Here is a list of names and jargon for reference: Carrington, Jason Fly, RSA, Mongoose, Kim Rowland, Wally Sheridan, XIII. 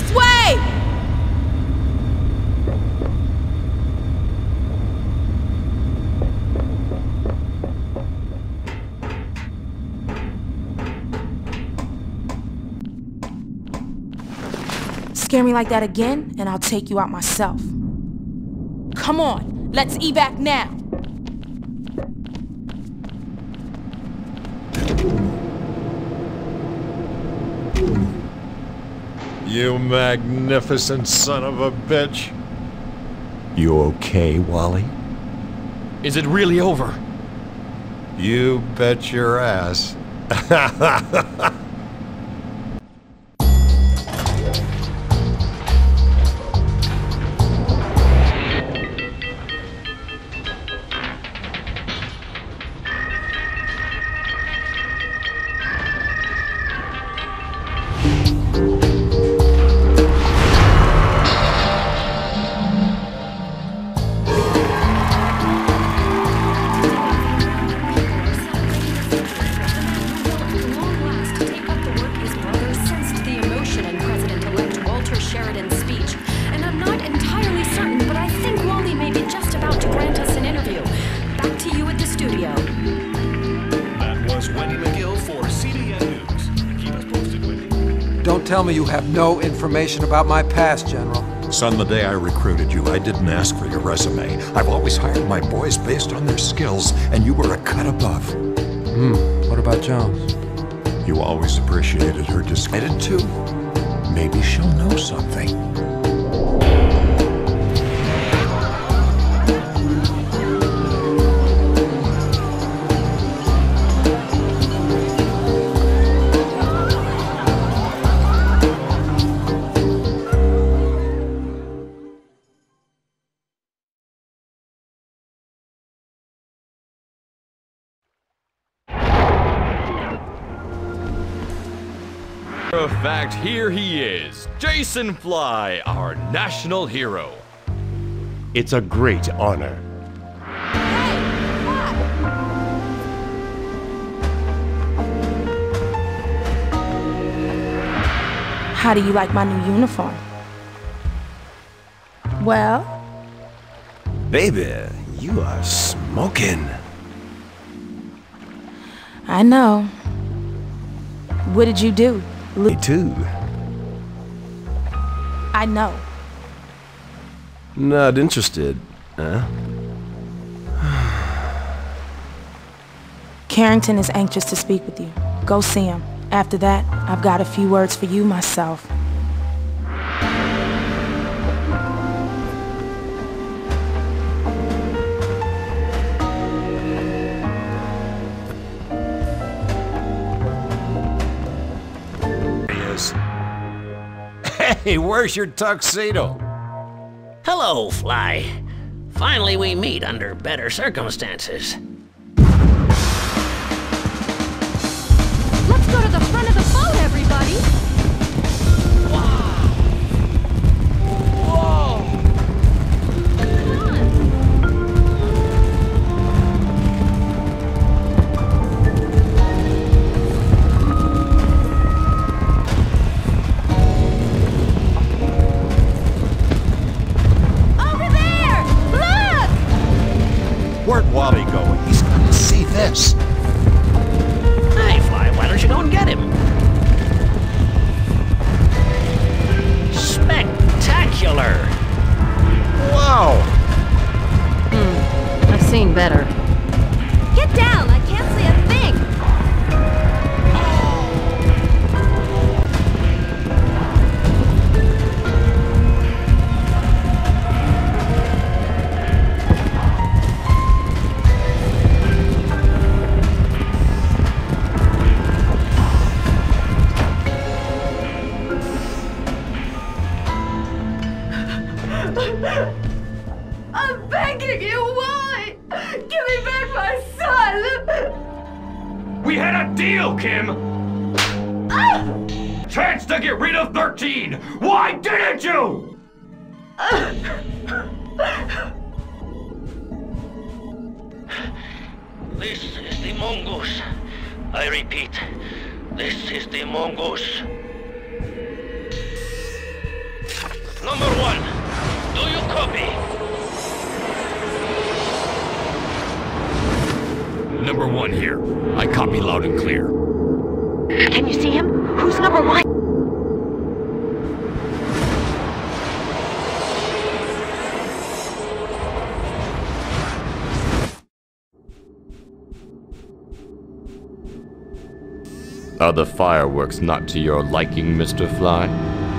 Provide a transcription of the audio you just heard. This way! Scare me like that again, and I'll take you out myself. Come on, let's evac now! You magnificent son of a bitch. You okay, Wally? Is it really over? You bet your ass. Tell me you have no information about my past, General. Son, the day I recruited you, I didn't ask for your resume. I've always hired my boys based on their skills, and you were a cut above. What about Jones? You always appreciated her discretion. I did too. Maybe she'll know something. Of fact, here he is, Jason Fly, our national hero. It's a great honor. How do you like my new uniform? Well? Baby, you are smoking. I know. What did you do? Me too. I know. Not interested, huh? Carrington is anxious to speak with you. Go see him. After that, I've got a few words for you myself. Hey, where's your tuxedo? Hello, Fly. Finally we meet under better circumstances. Let's go to the front of the boat, everybody! Wow! Where'd Wally go? He's gonna see this. Hey, Fly, why don't you go and get him? Spectacular! Wow! I've seen better. Get down! I can't see a thing! I'm begging you, why? Give me back my son! We had a deal, Kim! Chance to get rid of 13! Why didn't you? This is the Mongoose. I repeat, this is the Mongoose. Number 1, do you copy? Number 1 here. I copy loud and clear. Can you see him? Who's number 1? Are the fireworks not to your liking, Mr. Fly?